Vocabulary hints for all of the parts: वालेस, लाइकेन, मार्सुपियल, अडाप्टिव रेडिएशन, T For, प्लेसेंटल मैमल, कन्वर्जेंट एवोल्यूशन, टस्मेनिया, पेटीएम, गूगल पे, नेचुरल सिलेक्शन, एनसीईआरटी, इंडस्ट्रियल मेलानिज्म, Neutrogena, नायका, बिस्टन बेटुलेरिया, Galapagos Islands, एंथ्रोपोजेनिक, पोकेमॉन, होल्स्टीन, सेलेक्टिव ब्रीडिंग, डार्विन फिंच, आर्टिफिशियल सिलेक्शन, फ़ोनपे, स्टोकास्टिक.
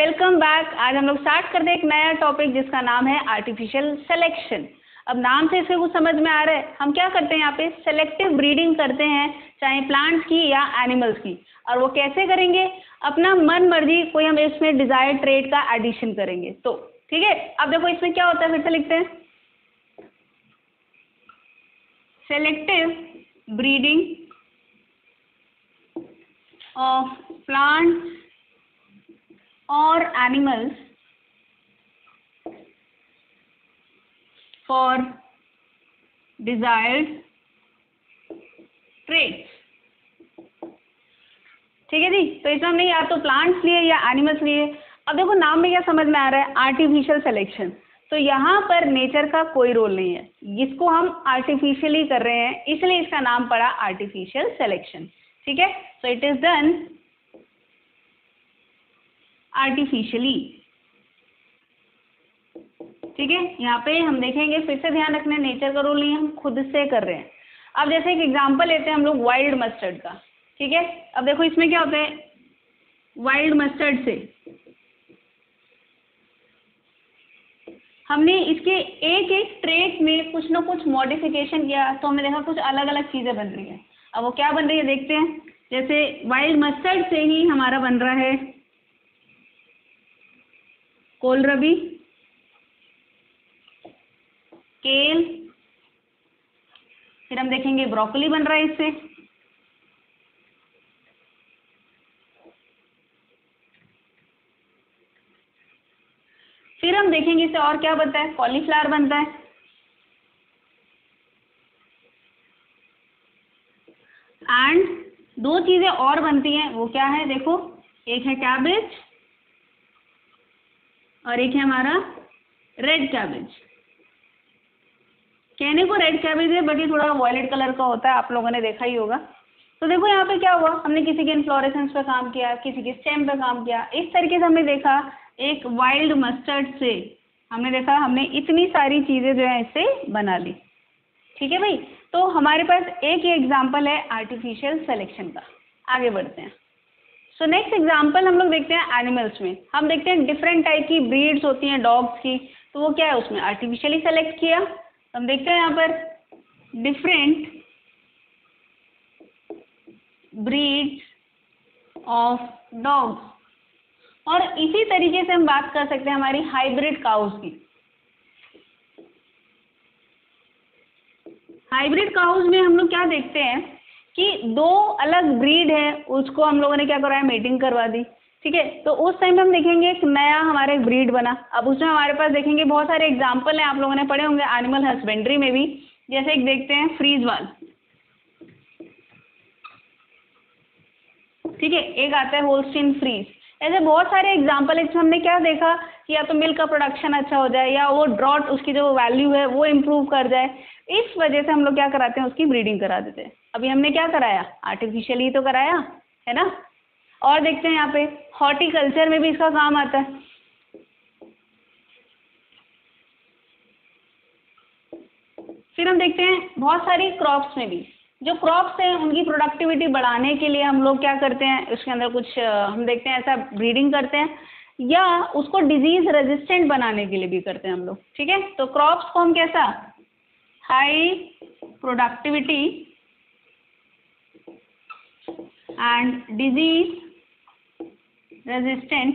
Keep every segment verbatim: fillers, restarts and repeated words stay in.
Welcome back. आज हम लोग स्टार्ट करते हैं एक नया टॉपिक जिसका नाम है आर्टिफिशियल सिलेक्शन। अब नाम से इसके कुछ समझ में आ रहा है। हम क्या करते हैं यहाँ पे सेलेक्टिव ब्रीडिंग करते हैं, चाहे प्लांट्स की या एनिमल्स की। और वो कैसे करेंगे? अपना मन मर्जी कोई हम इसमें डिजायर ट्रेड का एडिशन करेंगे। तो ठीक है, अब देखो इसमें क्या होता है, फिर से लिखते हैं सेलेक्टिव ब्रीडिंग ऑफ प्लांट्स और एनिमल्स for desired traits। ठीक है जी, तो इसमें हमने या तो प्लांट्स लिए या एनिमल्स लिए। अब देखो नाम में क्या समझ में आ रहा है, आर्टिफिशियल सिलेक्शन। तो यहाँ पर नेचर का कोई रोल नहीं है, इसको हम आर्टिफिशियली कर रहे हैं, इसलिए इसका नाम पड़ा आर्टिफिशियल सिलेक्शन। ठीक है, so it is done artificially. ठीक है, यहाँ पे हम देखेंगे, फिर से ध्यान रखना है नेचर का रोल नहीं, हम खुद से कर रहे हैं। अब जैसे एक एग्जांपल लेते हैं हम लोग वाइल्ड मस्टर्ड का। ठीक है, अब देखो इसमें क्या होता है, वाइल्ड मस्टर्ड से हमने इसके एक एक ट्रेट में कुछ ना कुछ मॉडिफिकेशन किया, तो हमने देखा कुछ अलग अलग चीजें बन रही हैं। अब वो क्या बन रही है देखते हैं। जैसे वाइल्ड मस्टर्ड से ही हमारा बन रहा है कोलरबी, केल, फिर हम देखेंगे ब्रोकली बन रहा है इससे, फिर हम देखेंगे इससे और क्या बनता है, कॉलीफ्लावर बनता है। एंड दो चीजें और बनती हैं, वो क्या है देखो, एक है कैबेज और एक है हमारा रेड कैबेज। कहने को रेड कैबेज है बट ये थोड़ा वॉयलेट कलर का होता है, आप लोगों ने देखा ही होगा। तो देखो यहाँ पे क्या हुआ, हमने किसी के इन्फ्लोरेसेंस पे काम किया, किसी के स्टेम पे काम किया, इस तरीके से हमने देखा एक वाइल्ड मस्टर्ड से हमने देखा हमने इतनी सारी चीज़ें जो है इससे बना ली। ठीक है भाई, तो हमारे पास एक ही एग्जाम्पल है आर्टिफिशियल सिलेक्शन का। आगे बढ़ते हैं। सो नेक्स्ट एग्जाम्पल हम लोग देखते हैं एनिमल्स में। हम देखते हैं डिफरेंट टाइप की ब्रीड्स होती हैं डॉग्स की, तो वो क्या है उसमें आर्टिफिशियली सेलेक्ट किया। हम देखते हैं यहाँ पर डिफरेंट ब्रीड्स ऑफ डॉग्स, और इसी तरीके से हम बात कर सकते हैं हमारी हाइब्रिड काउस की। हाइब्रिड काउस में हम लोग क्या देखते हैं कि दो अलग ब्रीड है, उसको हम लोगों ने क्या कराया, मेटिंग करवा दी। ठीक है, तो उस टाइम हम देखेंगे एक नया हमारा एक ब्रीड बना। अब उसमें हमारे पास देखेंगे बहुत सारे एग्जाम्पल हैं, आप लोगों ने पढ़े होंगे एनिमल हस्बेंड्री में भी। जैसे एक देखते हैं फ्रीजवाल, ठीक है, एक आता है होल्स्टीन फ्रीज। ऐसे बहुत सारे एग्जाम्पल है जिसमें हमने क्या देखा कि या तो मिल्क का प्रोडक्शन अच्छा हो जाए या वो ड्रॉट उसकी जो वैल्यू है वो इम्प्रूव कर जाए, इस वजह से हम लोग क्या कराते हैं उसकी ब्रीडिंग करा देते हैं। अभी हमने क्या कराया, आर्टिफिशियली तो कराया है ना। और देखते हैं यहाँ पे हॉर्टिकल्चर में भी इसका काम आता है। फिर हम देखते हैं बहुत सारी क्रॉप्स में भी, जो क्रॉप्स हैं उनकी प्रोडक्टिविटी बढ़ाने के लिए हम लोग क्या करते हैं, उसके अंदर कुछ हम देखते हैं ऐसा ब्रीडिंग करते हैं, या उसको डिजीज रेजिस्टेंट बनाने के लिए भी करते हैं हम लोग। ठीक है, तो क्रॉप्स को हम कैसा, high productivity and disease resistant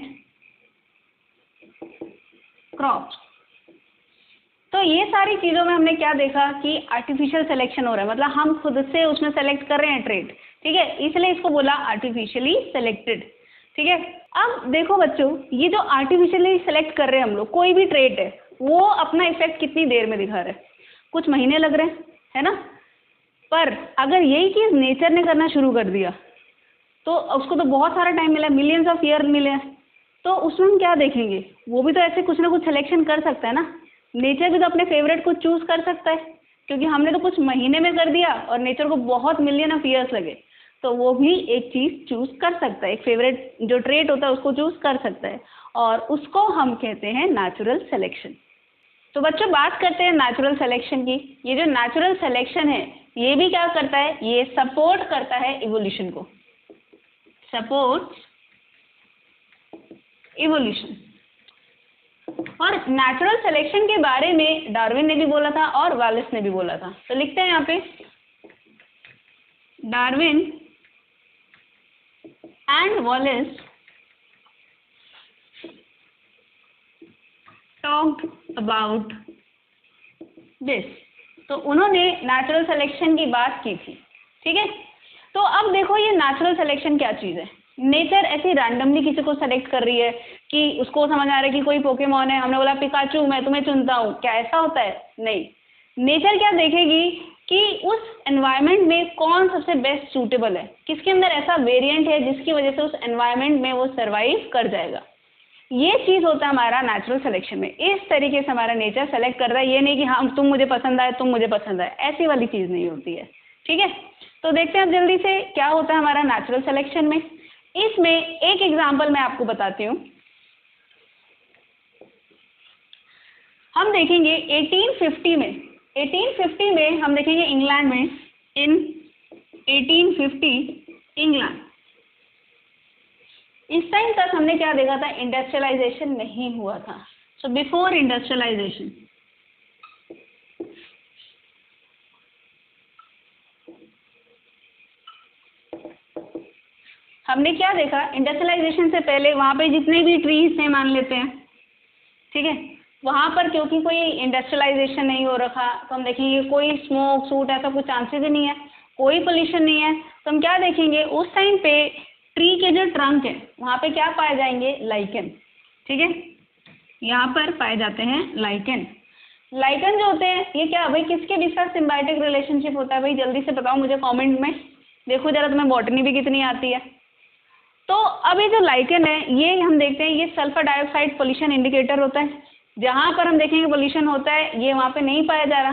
crops. तो ये सारी चीज़ों में हमने क्या देखा कि आर्टिफिशियल सिलेक्शन हो रहा है, मतलब हम खुद से उसमें सेलेक्ट कर रहे हैं ट्रेड। ठीक है, इसलिए इसको बोला आर्टिफिशियली सेलेक्टेड। ठीक है, अब देखो बच्चों, ये जो आर्टिफिशियली सेलेक्ट कर रहे हैं हम लोग, कोई भी ट्रेड है वो अपना इफेक्ट कितनी देर में दिखा रहे हैं, कुछ महीने लग रहे हैं है ना, पर अगर यही चीज़ नेचर ने करना शुरू कर दिया तो उसको तो बहुत सारा टाइम मिला है, मिलियंस ऑफ ईयर मिले हैं, तो उसमें हम क्या देखेंगे, वो भी तो ऐसे कुछ ना कुछ सिलेक्शन कर सकता है ना। नेचर भी तो अपने फेवरेट को चूज कर सकता है, क्योंकि हमने तो कुछ महीने में कर दिया और नेचर को बहुत मिलियन ऑफ ईयर्स लगे, तो वो भी एक चीज़ चूज कर सकता है, एक फेवरेट जो ट्रेट होता है उसको चूज कर सकता है, और उसको हम कहते हैं नेचुरल सिलेक्शन। तो बच्चों बात करते हैं नेचुरल सिलेक्शन की। ये जो नेचुरल सिलेक्शन है ये भी क्या करता है, ये सपोर्ट करता है इवोल्यूशन को, सपोर्ट इवोल्यूशन। और नेचुरल सिलेक्शन के बारे में डार्विन ने भी बोला था और वालेस ने भी बोला था। तो लिखते हैं यहाँ पे Darwin and वालेस talked about this. तो उन्होंने नेचुरल सिलेक्शन की बात की थी, ठीक है। तो अब देखो ये नेचुरल सिलेक्शन क्या चीज़ है। नेचर ऐसे रैंडमली किसी को सेलेक्ट कर रही है कि उसको समझ आ रहा है कि कोई पोकेमॉन है, हमने बोला पिकाचू मैं तुम्हें चुनता हूँ, क्या ऐसा होता है? नहीं। नेचर क्या देखेगी कि उस एनवायरनमेंट में कौन सबसे बेस्ट सूटेबल है, किसके अंदर ऐसा वेरिएंट है जिसकी वजह से उस एनवायरनमेंट में वो सर्वाइव कर जाएगा। ये चीज़ होता है हमारा नेचुरल सिलेक्शन में। इस तरीके से हमारा नेचर सेलेक्ट कर रहा है, ये नहीं कि हाँ तुम मुझे पसंद आए तुम मुझे पसंद आए, ऐसी वाली चीज़ नहीं होती है, ठीक है। तो देखते हैं अब जल्दी से क्या होता है हमारा नेचुरल सिलेक्शन में। इसमें एक एग्जाम्पल मैं आपको बताती हूँ। हम देखेंगे अठारह सौ पचास में, अठारह सौ पचास में हम देखेंगे इंग्लैंड में, इन अठारह सौ पचास इंग्लैंड, इस टाइम तक हमने क्या देखा था? इंडस्ट्रियलाइजेशन नहीं हुआ था। सो बिफोर इंडस्ट्रियलाइजेशन, हमने क्या देखा? इंडस्ट्रियलाइजेशन से पहले वहाँ पे जितने भी ट्रीज थे, मान लेते हैं, ठीक है, वहाँ पर क्योंकि कोई इंडस्ट्रियलाइजेशन नहीं हो रखा तो हम देखेंगे कोई स्मोक सूट ऐसा कुछ चांसेस ही नहीं है, कोई पोल्यूशन नहीं है। तो हम क्या देखेंगे उस टाइम पे ट्री के जो ट्रंक है वहाँ पे क्या पाए जाएंगे? लाइकन, ठीक है, यहाँ पर पाए जाते हैं लाइकन। लाइकन जो होते हैं ये क्या भाई किसके बीच का सिम्बायोटिक रिलेशनशिप होता है? भाई जल्दी से बताओ मुझे कॉमेंट में, देखो जरा तुम्हें बॉटनी भी कितनी आती है। तो अब ये जो लाइकन है ये हम देखते हैं ये सल्फर डाइऑक्साइड पोल्यूशन इंडिकेटर होता है। जहाँ पर हम देखेंगे पोल्यूशन होता है ये वहाँ पे नहीं पाया जा रहा,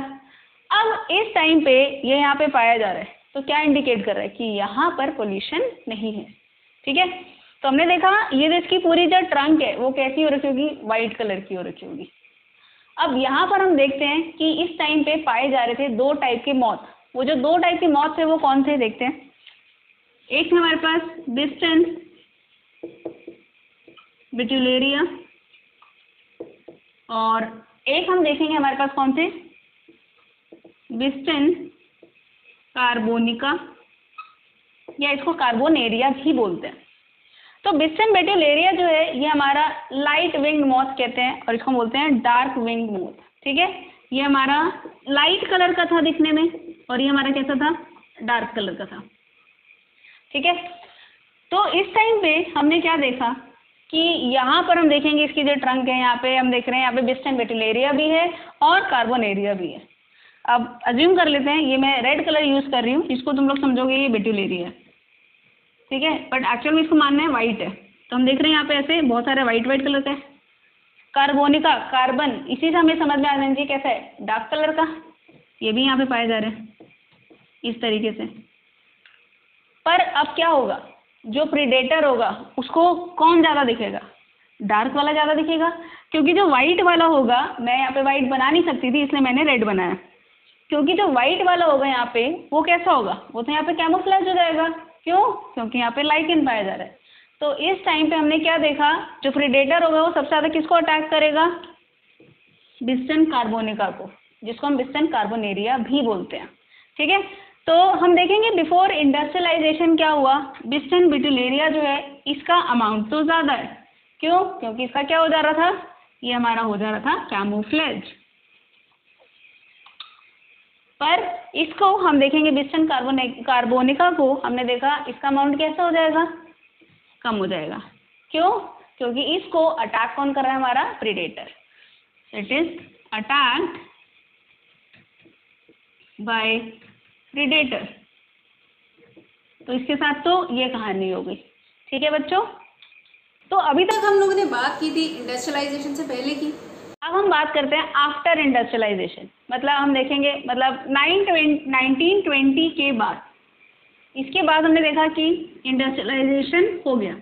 अब इस टाइम पे ये यहाँ पे पाया जा रहा है। तो क्या इंडिकेट कर रहा है कि यहाँ पर पोल्यूशन नहीं है, ठीक है। तो हमने देखा ये इसकी पूरी जो ट्रंक है वो कैसी हो रखी होगी? वाइट कलर की हो रखी होगी। अब यहाँ पर हम देखते हैं कि इस टाइम पे पाए जा रहे थे दो टाइप के मॉथ। वो जो दो टाइप के मॉथ थे वो कौन थे देखते हैं। एक हमारे पास डिस्टेंस बिट्यूलेरिया और एक हम देखेंगे हमारे पास कौन थे? डिस्टेंस कार्बोनिका या इसको कार्बोनेरिया भी बोलते हैं। तो डिस्टेंस बिट्यूलेरिया जो है ये हमारा लाइट विंग मॉथ कहते हैं और इसको बोलते हैं डार्क विंग मॉथ, ठीक है। ये हमारा लाइट कलर का था दिखने में और ये हमारा कैसा था? डार्क कलर का था, ठीक है। तो इस टाइम पे हमने क्या देखा कि यहाँ पर हम देखेंगे इसकी जो ट्रंक है यहाँ पे हम देख रहे हैं यहाँ पे बिस्टन बेटिलेरिया भी है और कार्बोनेरिया भी है। अब अज्यूम कर लेते हैं, ये मैं रेड कलर यूज़ कर रही हूँ, इसको तुम लोग समझोगे ये बेटिलेरिया है, ठीक है, बट एक्चुअल में इसको मानना है वाइट है। तो हम देख रहे हैं यहाँ पे ऐसे बहुत सारे वाइट वाइट कलर का। कार्बोनिका, कार्बन, इसी से हमें समझ में आ जाना चाहिए कैसा है? डार्क कलर का। ये भी यहाँ पे पाए जा रहे हैं इस तरीके से। पर अब क्या होगा? जो प्रीडेटर होगा उसको कौन ज़्यादा दिखेगा? डार्क वाला ज़्यादा दिखेगा, क्योंकि जो वाइट वाला होगा, मैं यहाँ पे वाइट बना नहीं सकती थी इसलिए मैंने रेड बनाया, क्योंकि जो वाइट वाला होगा यहाँ पे वो कैसा होगा? वो तो यहाँ पे कैमोफ्लेज हो जाएगा। क्यों? क्योंकि यहाँ पे लाइकेन पाया जा रहा है। तो इस टाइम पे हमने क्या देखा? जो प्रीडेटर होगा वो सबसे ज़्यादा किसको अटैक करेगा? बिस्टन कार्बोनिका को, जिसको हम बिस्टन कार्बोनेरिया भी बोलते हैं, ठीक है। तो हम देखेंगे बिफोर इंडस्ट्रियलाइजेशन क्या हुआ? बिस्टन बिटुलेरिया जो है इसका अमाउंट तो ज़्यादा है। क्यों? क्योंकि इसका क्या हो जा रहा था? ये हमारा हो जा रहा था कैमोफ्लेज। पर इसको हम देखेंगे बिस्टन कार्बोने कार्बोनिका को हमने देखा इसका अमाउंट कैसा हो जाएगा? कम हो जाएगा। क्यों? क्योंकि इसको अटैक कौन कर रहा है? हमारा predator. It is attacked by predator. तो इसके साथ तो ये कहानी हो गई, ठीक है बच्चों। तो अभी तक हम लोगों ने बात की थी इंडस्ट्रियलाइजेशन से पहले की, अब हम बात करते हैं आफ्टर इंडस्ट्रियलाइजेशन। मतलब हम देखेंगे मतलब नाइनटीन ट्वेंटी के बाद, इसके बाद हमने देखा कि इंडस्ट्रियलाइजेशन हो गया।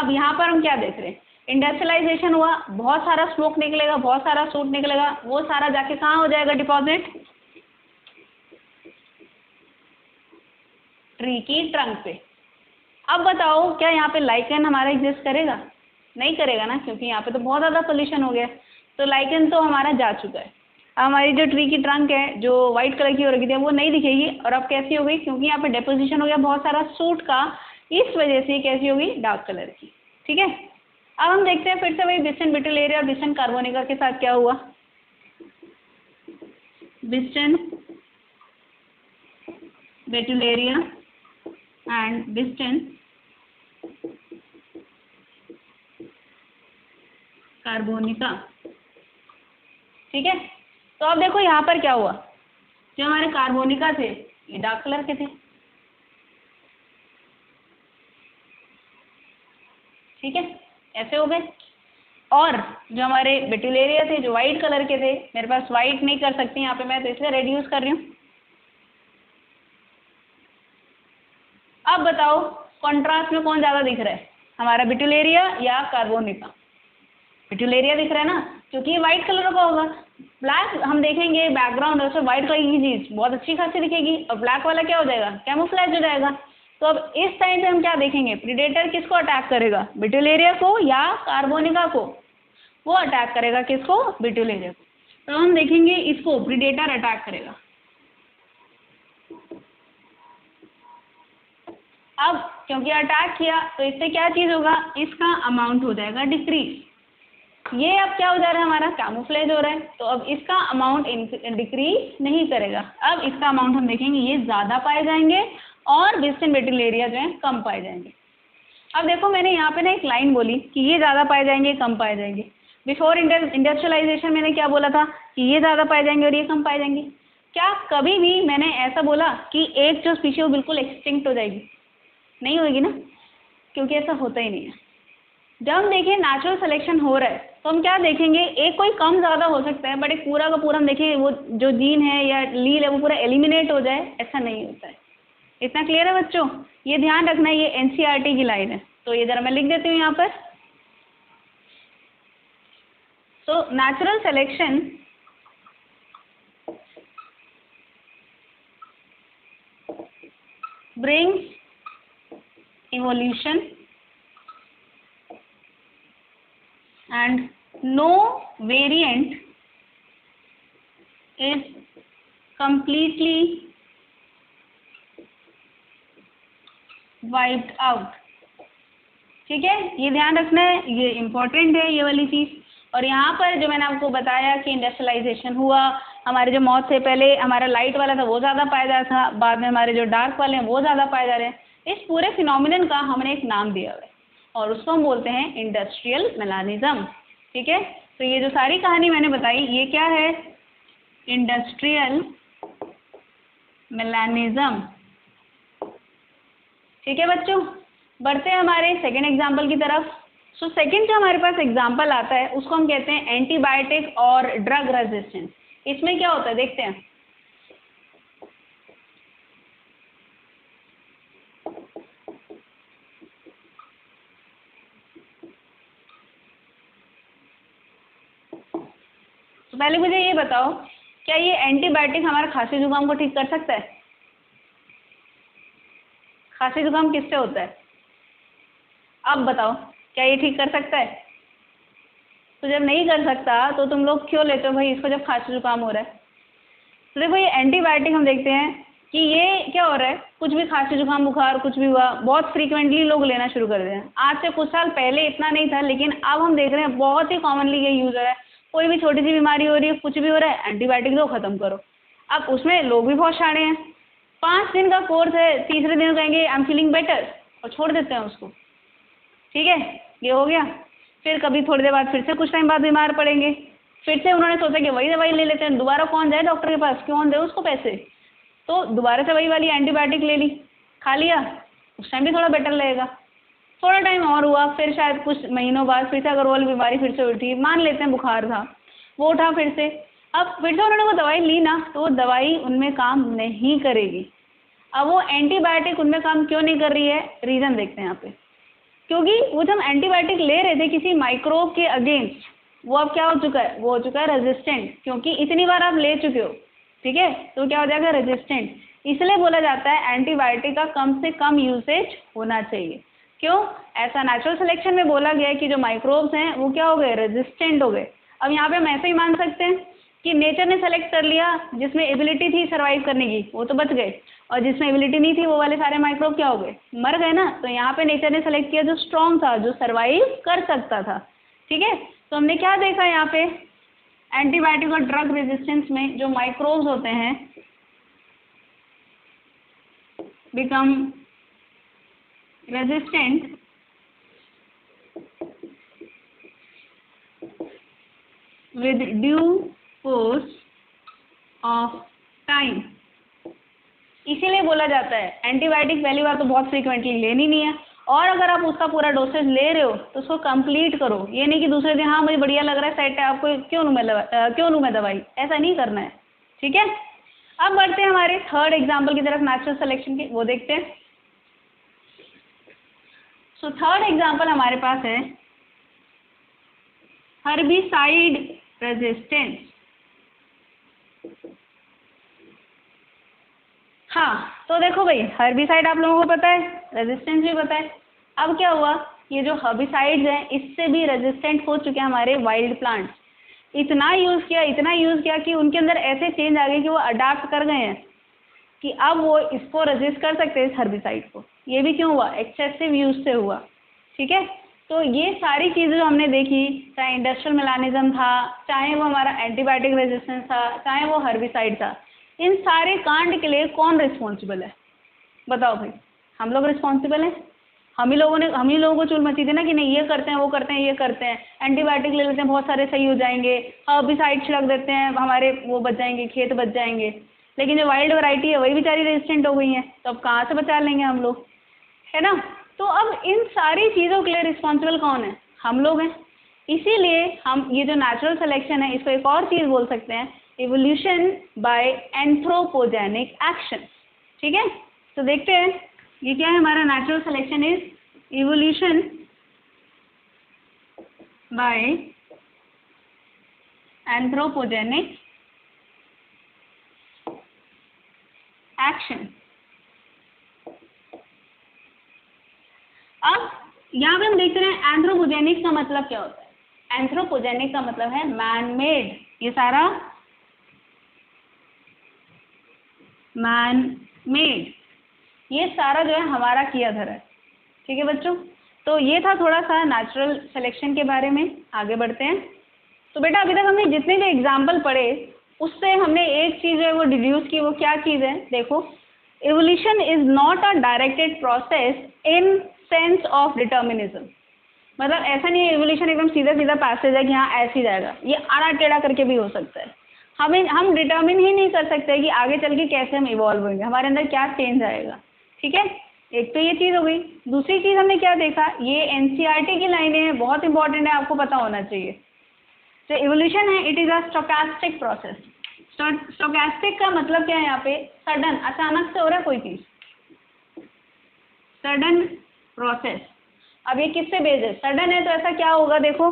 अब यहाँ पर हम क्या देख रहे हैं? इंडस्ट्रियलाइजेशन हुआ, बहुत सारा स्मोक निकलेगा, बहुत सारा सूट निकलेगा, वो सारा जाके कहाँ हो जाएगा? डिपॉजिट ट्री की ट्रंक पे। अब बताओ क्या यहाँ पे लाइकेन हमारा एग्जिस्ट करेगा? नहीं करेगा ना, क्योंकि यहाँ पे तो बहुत ज़्यादा पोल्यूशन हो गया है, तो लाइकेन तो हमारा जा चुका है। अब हमारी जो ट्री की ट्रंक है जो वाइट कलर की हो रखी थी वो नहीं दिखेगी, और अब कैसी हो गई, क्योंकि यहाँ पे डेपोजिशन हो गया बहुत सारा सूट का, इस वजह से कैसी होगी, डार्क कलर की। ठीक है, अब हम देखते हैं फिर से वही बेसेंट ब्यूटाइल एरिया और बेसेंट कार्बोनिका के साथ क्या हुआ। Biston betularia and Biston carbonaria, ठीक है। तो अब देखो यहाँ पर क्या हुआ, जो हमारे कार्बोनिका थे ये डार्क कलर के थे, ठीक है, ऐसे हो गए, और जो हमारे ब्यूटाइलेरिया थे जो वाइट कलर के थे, मेरे पास वाइट नहीं कर सकती यहाँ पे मैं, तो इसलिए रेड यूज कर रही हूँ। अब बताओ कंट्रास्ट में कौन ज़्यादा दिख रहा है, हमारा ब्यूटाइलेरिया या कार्बोनिका? ब्यूटाइलेरिया दिख रहा है ना, क्योंकि ये वाइट कलर का होगा। ब्लैक हम देखेंगे बैकग्राउंड, उसमें वाइट कलर की चीज़ बहुत अच्छी खासी दिखेगी, और ब्लैक वाला क्या हो जाएगा, कैमोफ्लेज हो जाएगा। तो अब इस टाइम पे हम क्या देखेंगे, प्रीडेटर किसको अटैक करेगा, ब्यूटाइलेरिया को या कार्बोनिका को? वो अटैक करेगा किसको, ब्यूटाइलेरिया को। तो हम देखेंगे इसको प्रीडेटर अटैक करेगा। अब क्योंकि अटैक किया तो इससे क्या चीज़ होगा, इसका अमाउंट हो जाएगा डिक्रीज। ये अब क्या हो जा रहा है, हमारा कैमोफ्लेज हो रहा है, तो अब इसका अमाउंट डिक्रीज नहीं करेगा। अब इसका अमाउंट हम देखेंगे ये ज़्यादा पाए जाएंगे और बेसेंट ब्यूटाइल एरिया जो है कम पाए जाएंगे। अब देखो मैंने यहाँ पे ना एक लाइन बोली कि ये ज़्यादा पाए जाएंगे कम पाए जाएंगे। बिफोर इंडस्ट्रियलाइजेशन मैंने क्या बोला था कि ये ज़्यादा पाए जाएंगे और ये कम पाए जाएंगे। क्या कभी भी मैंने ऐसा बोला कि एक जो स्पीशीज वो बिल्कुल एक्सटिंक्ट हो जाएगी? नहीं होगी ना, क्योंकि ऐसा होता ही नहीं है। जब हम देखें नेचुरल सिलेक्शन हो रहा है तो हम क्या देखेंगे, एक कोई कम ज़्यादा हो सकता है, बट एक पूरा का पूरा हम देखें वो जो जीन है या लील है वो पूरा एलिमिनेट हो जाए, ऐसा नहीं होता है। इतना क्लियर है बच्चों? ये ध्यान रखना, ये एनसीईआरटी की लाइन है, तो ये ज़रा मैं लिख देती हूँ यहाँ पर। So नेचुरल सिलेक्शन brings evolution and no variant is completely wiped out, ठीक है, ये ध्यान रखना है, ये इम्पोर्टेंट है ये वाली चीज़। और यहाँ पर जो मैंने आपको बताया कि इंडस्ट्रियलाइजेशन हुआ, हमारे जो मौत से पहले हमारा लाइट वाला था वो ज़्यादा पाया जा रहा था, बाद में हमारे जो डार्क वाले हैं वो ज़्यादा पाए जा रहे हैं। इस पूरे फिनोमिनन का हमने एक नाम दिया हुआ है और उसको हम बोलते हैं इंडस्ट्रियल मेलानिज्म, ठीक है। तो ये जो सारी कहानी मैंने बताई ये क्या है, इंडस्ट्रियल मेलानिज्म, ठीक है बच्चों। बढ़ते हैं हमारे सेकंड एग्जाम्पल की तरफ। सो so, सेकंड जो हमारे पास एग्जाम्पल आता है उसको हम कहते हैं एंटीबायोटिक और ड्रग रेजिस्टेंस। इसमें क्या होता है देखते हैं। तो पहले मुझे ये बताओ, क्या ये एंटीबायोटिक हमारा खांसी जुकाम को ठीक कर सकता है? खांसी जुकाम किससे होता है? अब बताओ क्या ये ठीक कर सकता है? तो जब नहीं कर सकता तो तुम लोग क्यों लेते हो भाई इसको, जब खांसी जुकाम हो रहा है? तो देखो ये एंटीबायोटिक हम देखते हैं कि ये क्या हो रहा है, कुछ भी खांसी जुकाम बुखार कुछ भी हुआ बहुत फ्रीक्वेंटली लोग लेना शुरू कर देते हैं। आज से कुछ साल पहले इतना नहीं था, लेकिन अब हम देख रहे हैं बहुत ही कॉमनली ये यूज़ हो रहा है। कोई भी छोटी सी बीमारी हो रही है, कुछ भी हो रहा है, एंटीबायोटिक दो ख़त्म करो। अब उसमें लोग भी बहुत शाणे हैं, पाँच दिन का कोर्स है, तीसरे दिन कहेंगे आई एम फीलिंग बेटर और छोड़ देते हैं उसको, ठीक है, ये हो गया। फिर कभी थोड़ी देर बाद फिर से कुछ टाइम बाद बीमार पड़ेंगे, फिर से उन्होंने सोचा कि वही दवाई ले लेते हैं, दोबारा कौन जाए डॉक्टर के पास, क्यों दे उसको पैसे, तो दोबारा से वही वाली एंटीबायोटिक ले ली, खा लिया, उस टाइम भी थोड़ा बेटर लगेगा, थोड़ा टाइम और हुआ, फिर शायद कुछ महीनों बाद फिर से अगर वो बीमारी फिर से उठी, मान लेते हैं बुखार था वो उठा फिर से, अब फिर से उन्होंने वो दवाई ली ना, तो वो दवाई उनमें काम नहीं करेगी। अब वो एंटीबायोटिक उनमें काम क्यों नहीं कर रही है, रीज़न देखते हैं यहाँ पे, क्योंकि वो जब एंटीबायोटिक ले रहे थे किसी माइक्रोब के अगेंस्ट, वो अब क्या हो चुका है, वो हो चुका है रेजिस्टेंट, क्योंकि इतनी बार आप ले चुके हो, ठीक है, तो क्या हो जाएगा रेजिस्टेंट। इसलिए बोला जाता है एंटीबायोटिक का कम से कम यूसेज होना चाहिए। क्यों? ऐसा नेचुरल सिलेक्शन में बोला गया है कि जो माइक्रोब्स हैं वो क्या हो गए, रेजिस्टेंट हो गए। अब यहाँ पे हम ऐसे ही मान सकते हैं कि नेचर ने सेलेक्ट कर लिया, जिसमें एबिलिटी थी सर्वाइव करने की वो तो बच गए, और जिसमें एबिलिटी नहीं थी वो वाले सारे माइक्रोब क्या हो गए, मर गए ना। तो यहाँ पे नेचर ने सेलेक्ट किया जो स्ट्रॉन्ग था, जो सर्वाइव कर सकता था। ठीक है, तो हमने क्या देखा यहाँ पे एंटीबायोटिक और ड्रग रेजिस्टेंस में जो माइक्रोब्स होते हैं become resistant with due course of time. इसीलिए बोला जाता है एंटीबायोटिक पहली बार तो बहुत फ्रीक्वेंटली लेनी नहीं है, और अगर आप उसका पूरा डोसेज ले रहे हो तो उसको कंप्लीट करो। ये नहीं कि दूसरे दिन हाँ मुझे बढ़िया लग रहा है सेट है, आपको क्यों लूँ मैं क्यों लूँ मैं दवाई, ऐसा नहीं करना है। ठीक है, अब बढ़ते हैं हमारे थर्ड एग्जाम्पल की तरफ, नेचुरल सिलेक्शन की, वो देखते हैं। सो थर्ड एग्जाम्पल हमारे पास है हर्बिसाइड रेजिस्टेंस। हाँ, तो देखो भाई हर्बिसाइड आप लोगों को पता है, रेजिस्टेंस भी पता है। अब क्या हुआ, ये जो हर्बिसाइड्स हैं इससे भी रेजिस्टेंट हो चुके हैं हमारे वाइल्ड प्लांट्स। इतना यूज़ किया इतना यूज़ किया कि उनके अंदर ऐसे चेंज आ गए कि वो अडाप्ट कर गए हैं कि अब वो इसको रेजिस्ट कर सकते हैं, इस हर्बिसाइड को। ये भी क्यों हुआ, एक्सेसिव यूज़ से हुआ। ठीक है, तो ये सारी चीज़ें जो हमने देखी, चाहे इंडस्ट्रियल मेलानिज्म था, चाहे वो हमारा एंटीबायोटिक रेजिस्टेंस था, चाहे वो हर्बिसाइड था, इन सारे कांड के लिए कौन रिस्पॉन्सिबल है? बताओ भाई, हम लोग रिस्पॉन्सिबल हैं। हम ही लोगों ने हम ही लोगों को चुल मची थी ना कि नहीं ये करते हैं वो करते हैं ये करते हैं, एंटीबायोटिक ले लेते हैं बहुत सारे सही हो जाएंगे, हर्बिसाइड छिड़क देते हैं हमारे वो बच जाएंगे, खेत बच जाएंगे। लेकिन जो वाइल्ड वैरायटी है वही बेचारी रेजिस्टेंट हो गई है, तो अब कहाँ से बचा लेंगे हम लोग, है ना। तो अब इन सारी चीज़ों के लिए रिस्पॉन्सिबल कौन है, हम लोग हैं। इसीलिए हम ये जो नेचुरल सिलेक्शन है इसको एक और चीज़ बोल सकते हैं, इवोल्यूशन बाय एंथ्रोपोजेनिक एक्शन। ठीक है, तो देखते हैं ये क्या है हमारा, नेचुरल सिलेक्शन is evolution by एंथ्रोपोजेनिक action. अब यहाँ पे हम देखते हैं एंथ्रोपोजेनिक का मतलब क्या होता है। एंथ्रोपोजेनिक का मतलब है मैन मेड, ये सारा मैन मेड, ये सारा जो है हमारा किया धरा है। ठीक है बच्चों, तो ये था थोड़ा सा नेचुरल सिलेक्शन के बारे में। आगे बढ़ते हैं। तो बेटा अभी तक हमने जितने भी एग्जाम्पल पढ़े उससे हमने एक चीज़ है वो डिड्यूस की, वो क्या चीज़ है, देखो evolution is not a directed process in sense of determinism. मतलब ऐसा नहीं है एवोल्यूशन एकदम सीधा सीधा पैसेज है कि हाँ ऐसे ही जाएगा, ये आड़ा टेढ़ा करके भी हो सकता है। हमें हम डिटर्मिन ही नहीं कर सकते कि आगे चल के कैसे हम इवॉल्व होंगे, हमारे अंदर क्या चेंज आएगा। ठीक है, एक तो ये चीज़ हो गई। दूसरी चीज़ हमने क्या देखा, ये एनसीईआरटी की लाइनें हैं, बहुत इंपॉर्टेंट है, आपको पता होना चाहिए। तो एवोल्यूशन है it is a स्टोकास्टिक process. स्टोकास्टिक का मतलब क्या है, यहाँ पे सडन, अचानक से हो रहा है कोई चीज़, सडन प्रोसेस। अब ये किससे बेस्ड है, सडन है तो ऐसा क्या होगा, देखो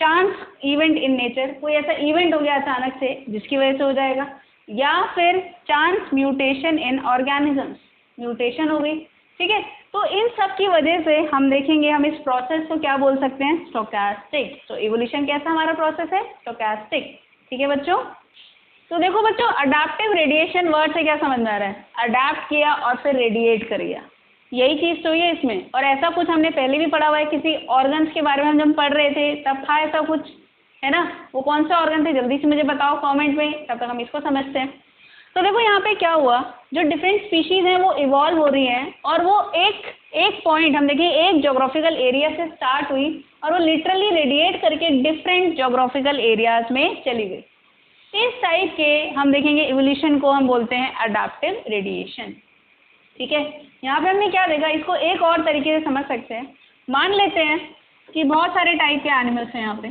चांस इवेंट इन नेचर, कोई ऐसा इवेंट हो गया अचानक से जिसकी वजह से हो जाएगा, या फिर chance mutation in organisms, mutation हो गई। ठीक है, तो इन सब की वजह से हम देखेंगे, हम इस प्रोसेस को क्या बोल सकते हैं, स्टोकास्टिक। तो इवोल्यूशन कैसा हमारा प्रोसेस है, स्टोकास्टिक। ठीक है बच्चों, तो देखो बच्चों अडाप्टिव रेडिएशन वर्ड से क्या समझ में आ रहा है, अडाप्ट किया और फिर रेडिएट कर गया, यही चीज़ तो है इसमें। और ऐसा कुछ हमने पहले भी पढ़ा हुआ है, किसी ऑर्गन्स के बारे में हम जब पढ़ रहे थे तब था ऐसा कुछ, है ना। वो कौन सा ऑर्गन थे जल्दी से मुझे बताओ कमेंट में, तब तक हम इसको समझते हैं। तो देखो यहाँ पे क्या हुआ, जो डिफरेंट स्पीशीज़ हैं वो इवॉल्व हो रही हैं, और वो एक एक पॉइंट हम देखें एक जोग्राफिकल एरिया से स्टार्ट हुई और वो लिटरली रेडिएट करके डिफरेंट जोग्राफिकल एरियाज में चली गई। इस टाइप के हम देखेंगे इवोल्यूशन को हम बोलते हैं अडाप्टिव रेडिएशन। ठीक है, यहाँ पे हमने क्या देखा, इसको एक और तरीके से समझ सकते हैं। मान लेते हैं कि बहुत सारे टाइप के एनिमल्स हैं यहाँ पे,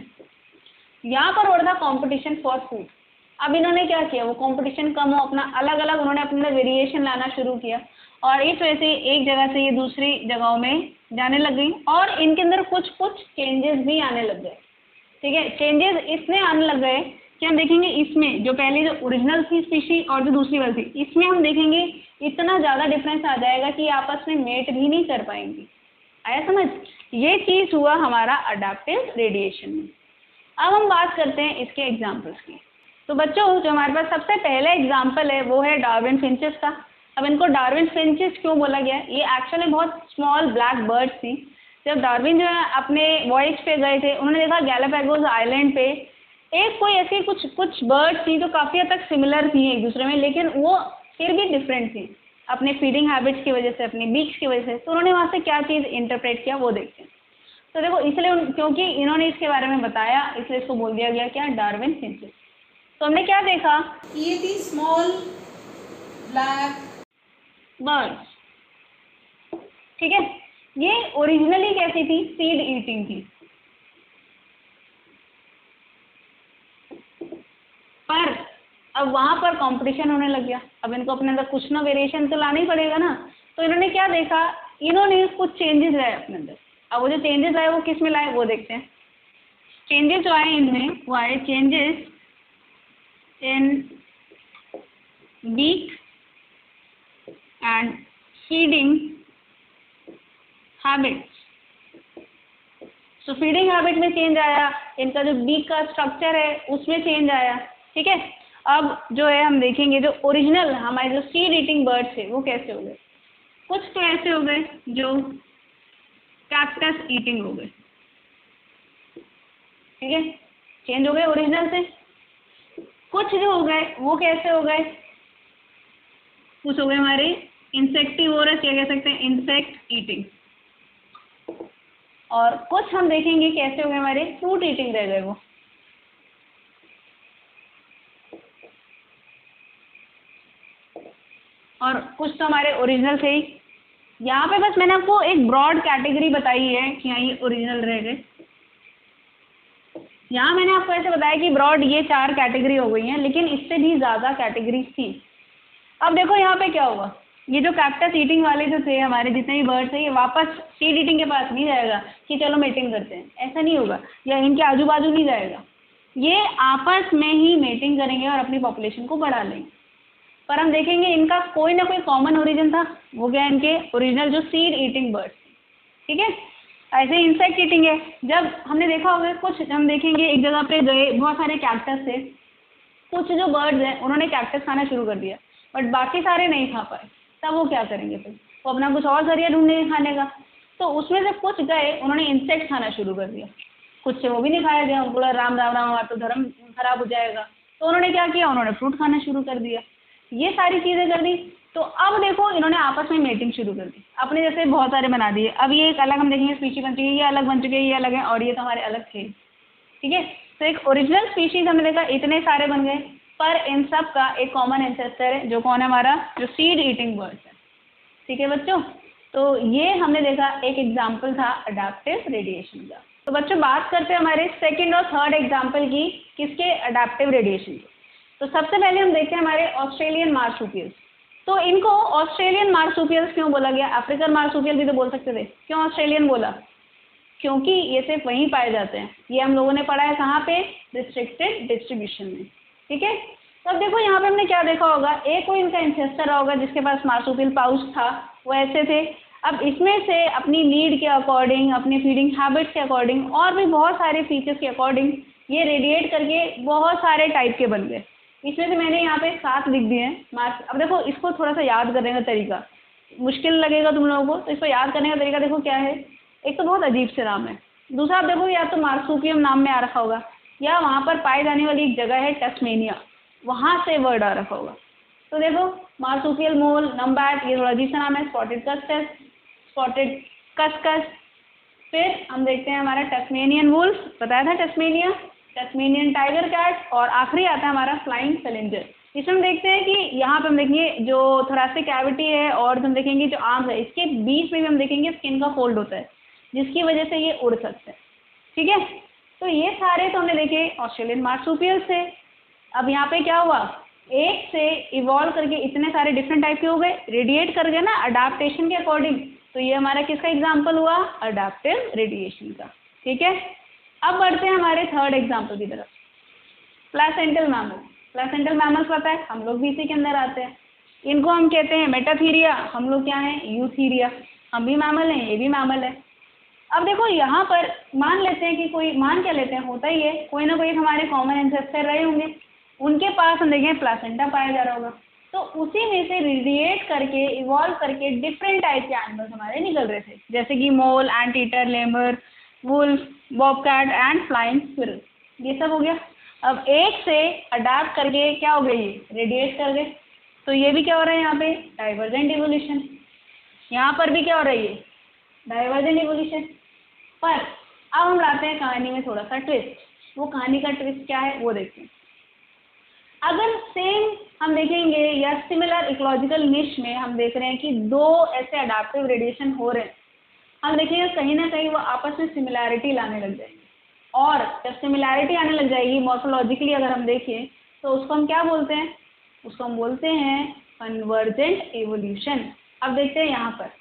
यहाँ पर हो रहा था कॉम्पिटिशन फॉर फूड। अब इन्होंने क्या किया, वो कॉम्पिटिशन कम हो, अपना अलग अलग उन्होंने अपने अंदर वेरिएशन लाना शुरू किया, और इस वजह से एक जगह से ये दूसरी जगहों में जाने लग गई, और इनके अंदर कुछ कुछ चेंजेस भी आने लग गए। ठीक है, चेंजेस इसलिए आने लग गए कि हम देखेंगे इसमें जो पहले जो ओरिजिनल थी स्पीशी और जो दूसरी वाली थी, इसमें हम देखेंगे इतना ज़्यादा डिफरेंस आ जाएगा कि आपस में मेट भी नहीं कर पाएंगी। आया समझ? ये चीज़ हुआ हमारा अडाप्टिव रेडिएशन में। अब हम बात करते हैं इसके एग्जाम्पल्स की। तो बच्चों जो हमारे पास सबसे पहला एग्जाम्पल है वो है डार्विन फिंचेस का। अब इनको डार्विन फिंचेस क्यों बोला गया? ये एक्चुअली बहुत स्मॉल ब्लैक बर्ड्स थी। जब डार्विन जो है अपने वॉयज पे गए थे, उन्होंने देखा गैलापागोस आइलैंड पे एक कोई ऐसी कुछ कुछ बर्ड्स थी जो काफ़ी हद तक सिमिलर थी एक दूसरे में, लेकिन वो फिर भी डिफरेंट थी अपने फीडिंग हैबिट्स की वजह से, अपने बीक्स की वजह से। तो उन्होंने वहाँ से क्या चीज़ इंटरप्रेट किया वो देखते हैं। तो देखो इसलिए क्योंकि इन्होंने इसके बारे में बताया इसलिए इसको बोल दिया गया क्या, डार्विन फिंचेस। तो हमने क्या देखा, ये थी स्मॉल ब्लैक बर्ड्स। ठीक है, ये ओरिजिनली कैसी थी, सीड ईटिंग थी, पर अब वहाँ पर कंपटीशन होने लग गया। अब इनको अपने अंदर कुछ ना वेरिएशन तो लाना ही पड़ेगा ना। तो इन्होंने क्या देखा, इन्होंने कुछ चेंजेस लाए अपने अंदर। अब वो जो चेंजेस आए वो किस में लाए वो देखते हैं। चेंजेस जो आए इनमें वो आए changes in beak and feeding habits. So feeding habit में चेंज आया, इनका जो बीक का स्ट्रक्चर है उसमें चेंज आया। ठीक है, अब जो है हम देखेंगे जो ओरिजिनल हमारे जो सीड ईटिंग बर्ड्स है वो कैसे हो गए। कुछ तो ऐसे हो गए जो कैक्टस ईटिंग हो गए। ठीक है, चेंज हो गए ओरिजिनल से। कुछ जो हो गए वो कैसे हो गए, कुछ हो गए हमारे इंसेक्टिवोरस, क्या कह सकते हैं, इंसेक्ट ईटिंग। और कुछ हम देखेंगे कैसे हो गए हमारे फ्रूट ईटिंग रह गए वो। और कुछ तो हमारे ओरिजिनल से ही। यहाँ पे बस मैंने आपको एक ब्रॉड कैटेगरी बताई है कि यहाँ ये ओरिजिनल रह गए। यहाँ मैंने आपको ऐसे बताया कि ब्रॉड ये चार कैटेगरी हो गई हैं, लेकिन इससे भी ज़्यादा कैटेगरीज थी। अब देखो यहाँ पे क्या हुआ, ये जो कैक्टस ईटिंग वाले जो थे हमारे जितने भी बर्ड्स हैं, ये वापस सीड ईटिंग के पास नहीं जाएगा कि चलो मेटिंग करते हैं, ऐसा नहीं होगा, या इनके आजू बाजू नहीं जाएगा। ये आपस में ही मेटिंग करेंगे और अपनी पॉपुलेशन को बढ़ा लेंगे। पर हम देखेंगे इनका कोई ना कोई कॉमन ओरिजिन था, वो क्या है इनके ओरिजिनल जो सीड ईटिंग बर्ड्स। ठीक है, ऐसे इंसेक्ट ईटिंग है। जब हमने देखा होगा कुछ, हम देखेंगे एक जगह पे गए, बहुत सारे कैक्टस थे, कुछ जो बर्ड्स हैं उन्होंने कैक्टस खाना शुरू कर दिया बट बाकी सारे नहीं खा पाए। तब वो क्या करेंगे, फिर वो अपना कुछ और जरिया ढूंढेंगे खाने का। तो उसमें से कुछ गए, उन्होंने इंसेक्ट खाना शुरू कर दिया, कुछ से वो भी नहीं खाया गया, उनको बोला राम राम राम तो धर्म खराब हो जाएगा। तो उन्होंने क्या किया, उन्होंने फ्रूट खाना शुरू कर दिया, ये सारी चीज़ें कर दी। तो अब देखो इन्होंने आपस में मेटिंग शुरू कर दी, अपने जैसे बहुत सारे बना दिए। अब ये एक अलग हम देखेंगे स्पीशी बन चुकी है, ये अलग बन चुकी है, ये अलग है, और ये तो हमारे अलग थे। ठीक है, तो एक ओरिजिनल स्पीशीज हमने देखा इतने सारे बन गए, पर इन सब का एक कॉमन एंसेस्टर है जो कौन है, हमारा जो सीड ईटिंग बर्ड्स है। ठीक है बच्चों, तो ये हमने देखा एक एग्जाम्पल था अडाप्टिव रेडिएशन का। तो बच्चों बात करते हैं हमारे सेकेंड और थर्ड एग्जाम्पल की, किसके, अडाप्टिव रेडिएशन की। तो सबसे पहले हम देखते हैं हमारे ऑस्ट्रेलियन मार्सुपियल्स। तो इनको ऑस्ट्रेलियन मार्सुपियल्स क्यों बोला गया, अफ्रीकन मार्सुपियल भी तो बोल सकते थे, क्यों ऑस्ट्रेलियन बोला, क्योंकि ये सिर्फ वहीं पाए जाते हैं। ये हम लोगों ने पढ़ा है कहाँ पे, रिस्ट्रिक्टेड डिस्ट्रीब्यूशन में। ठीक है, तब देखो यहाँ पे हमने क्या देखा होगा, एक कोई इनका एंसेस्टर रहा होगा जिसके पास मार्सुपियल पाउच था, वो ऐसे थे। अब इसमें से अपनी नीड के अकॉर्डिंग, अपने फीडिंग हैबिट्स के अकॉर्डिंग और भी बहुत सारे फीचर्स के अकॉर्डिंग ये रेडिएट करके बहुत सारे टाइप के बन गए। इसमें से मैंने यहाँ पे सात लिख दिए हैं मार्क्स। अब देखो इसको थोड़ा सा याद करने का तरीका मुश्किल लगेगा तुम लोगों को, तो इसको याद करने का तरीका देखो क्या है, एक तो बहुत अजीब से नाम है, दूसरा आप देखो या तो मार्सुपियम नाम में आ रखा होगा, या वहाँ पर पाई जाने वाली एक जगह है टस्मेनिया, वहाँ से वर्ड आ रखा होगा। तो देखो मार्सुपियल मोल, नम्बैट, ये थोड़ा अजीब सा नाम है, स्पॉटेड कस्कस, स्पॉटेड कस्कस। फिर हम देखते हैं हमारा टस्मेनियन वुल्फ, बताया था टस्मेनिया, टस्मेनियन टाइगर कैट, और आखिरी आता है हमारा फ्लाइंग सिलेंजर। इसमें हम देखते हैं कि यहाँ पे हम देखेंगे जो थोरासिक कैविटी है और हम देखेंगे जो आर्म्स है, इसके बीच में भी हम देखेंगे स्किन का फोल्ड होता है जिसकी वजह से ये उड़ सकते हैं। ठीक है, तो ये सारे तो हमने देखे ऑस्ट्रेलियन मार्सुपियल से। अब यहाँ पे क्या हुआ, एक से इवॉल्व करके इतने सारे डिफरेंट टाइप के हो गए, रेडिएट कर गए ना अडाप्टेशन के अकॉर्डिंग। तो ये हमारा किसका एग्जाम्पल हुआ, अडाप्टिव रेडिएशन का। ठीक है, अब बढ़ते हैं हमारे थर्ड एग्जाम्पल की तरफ। प्लेसेंटल मैमल्स, प्लेसेंटल मैमल्स पता है हम लोग भी इसी के अंदर आते हैं, इनको हम कहते हैं मेटाथीरिया, हम लोग क्या हैं यूथीरिया, हम भी मैमल हैं ये भी मैमल है। अब देखो यहाँ पर मान लेते हैं कि कोई, मान क्या लेते हैं, होता ही है कोई ना कोई हमारे कॉमन एंसेस्टर रहे होंगे, उनके पास हम देखें प्लासेंटा पाया जा रहा होगा, तो उसी में से रेडिएट करके इवॉल्व करके डिफरेंट टाइप के एनिमल्स हमारे निकल रहे थे, जैसे कि mole, anteater, lemur, wolf, bobcat and flying squirrel, ये सब हो गया। अब एक से अडाप्ट करके क्या हो गई, रेडिएट कर गए, तो ये भी क्या हो रहा है यहाँ पे डाइवर्जेंट इवोल्यूशन, यहाँ पर भी क्या हो रही है डाइवर्जेंट इवोल्यूशन। पर अब हम लाते हैं कहानी में थोड़ा सा ट्विस्ट, वो कहानी का ट्विस्ट क्या है वो देखते हैं। अगर सेम हम देखेंगे या सिमिलर इकोलॉजिकल निश में हम देख रहे हैं कि दो ऐसे अडाप्टिव रेडिएशन हो रहे हैं, हम देखेंगे कहीं ना कहीं वो आपस में सिमिलैरिटी लाने लग जाएंगे, और जब सिमिलैरिटी आने लग जाएगी मॉर्फोलॉजिकली अगर हम देखें तो उसको हम क्या बोलते हैं, उसको हम बोलते हैं कन्वर्जेंट एवोल्यूशन। अब देखते हैं यहाँ पर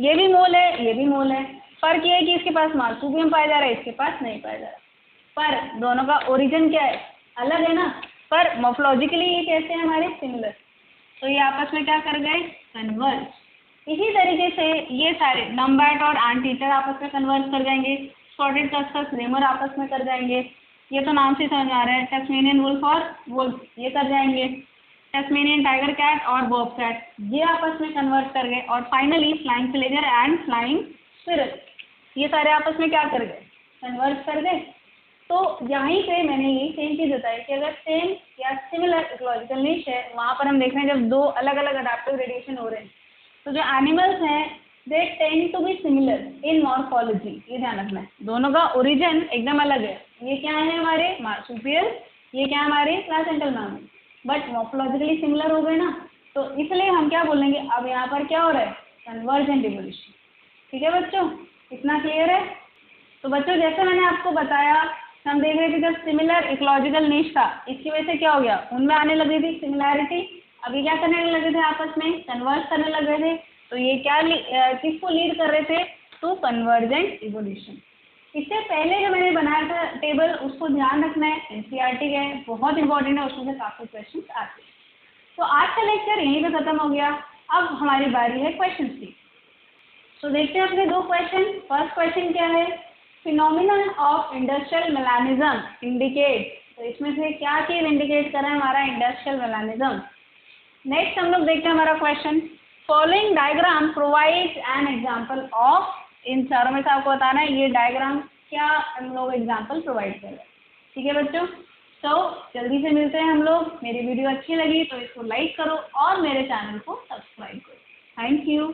ये भी मोल है ये भी मोल है, फर्क ये है कि इसके पास मार्सूपियम पाया जा रहा है इसके पास नहीं पाया जा रहा, पर दोनों का ओरिजिन क्या है अलग है ना, पर मॉर्फोलॉजिकली ये कैसे हैं हमारे सिमिलर, तो ये आपस में क्या कर गए कन्वर्ज। इसी तरीके से ये सारे नम्बैट और एंट ईटर आपस में कन्वर्ज कर जाएंगे, स्पॉटेड कस्कस, रेमर आपस में कर जाएंगे, ये तो नाम से समझ आ रहा है, टैस्मेनियन वुल्फ और वुल्फ ये कर जाएंगे, टैस्मेनियन टाइगर कैट और बॉबकैट ये आपस में कन्वर्ट कर गए, और finally flying phalanger and flying squirrel ये सारे आपस में क्या कर गए कन्वर्ट कर गए। तो यहीं पे मैंने यही सेम चीज़ बताई कि अगर सेम या सिमिलर इकोलॉजिकल निश है वहाँ पर हम देख रहे हैं जब दो अलग अलग अडाप्टिव रेडिएशन हो रहे हैं तो जो एनिमल्स हैं they tend to be similar in morphology, ये ध्यान रखना है, दोनों का ओरिजिन एकदम अलग है, ये क्या है हमारे मार्सूपियल, ये क्या हमारे प्लेसेंटल मैमल, but morphologically similar हो गए ना, तो इसलिए हम क्या बोलेंगे अब यहाँ पर क्या हो रहा है कन्वर्जेंट इवोल्यूशन। ठीक है बच्चों, इतना क्लियर है? तो बच्चों जैसे मैंने आपको बताया हम देख रहे थे जब सिमिलर इकोलॉजिकल निश था इसकी वजह से क्या हो गया उनमें आने लगी थी सिमिलैरिटी, अभी क्या करने लगे थे आपस में कन्वर्ज करने लग रहे थे, तो ये क्या किसको लीड कर रहे थे टू कन्वर्जेंट इवोल्यूशन। इससे पहले जो मैंने बनाया था टेबल उसको ध्यान रखना है, एनसीईआरटी का है, बहुत इंपॉर्टेंट है, उसमें से काफ़ी क्वेश्चन आते हैं। तो आज का लेक्चर यहीं पर खत्म हो गया, अब हमारी बारी है क्वेश्चन की। तो देखते हैं अपने दो क्वेश्चन, फर्स्ट क्वेश्चन क्या है phenomena of इंडस्ट्रियल मेलानिज्म indicate, तो इसमें से क्या चीज़ इंडिकेट करें हमारा इंडस्ट्रियल मेलानिज्म। नेक्स्ट हम लोग देखते हैं हमारा question following diagram provides an example of, इन चारों में से आपको बताना है ये डायग्राम क्या हम लोग एग्जाम्पल प्रोवाइड करें। ठीक है बच्चों, तो जल्दी से मिलते हैं हम लोग, मेरी वीडियो अच्छी लगी तो इसको लाइक करो और मेरे चैनल को सब्सक्राइब करो। Thank you.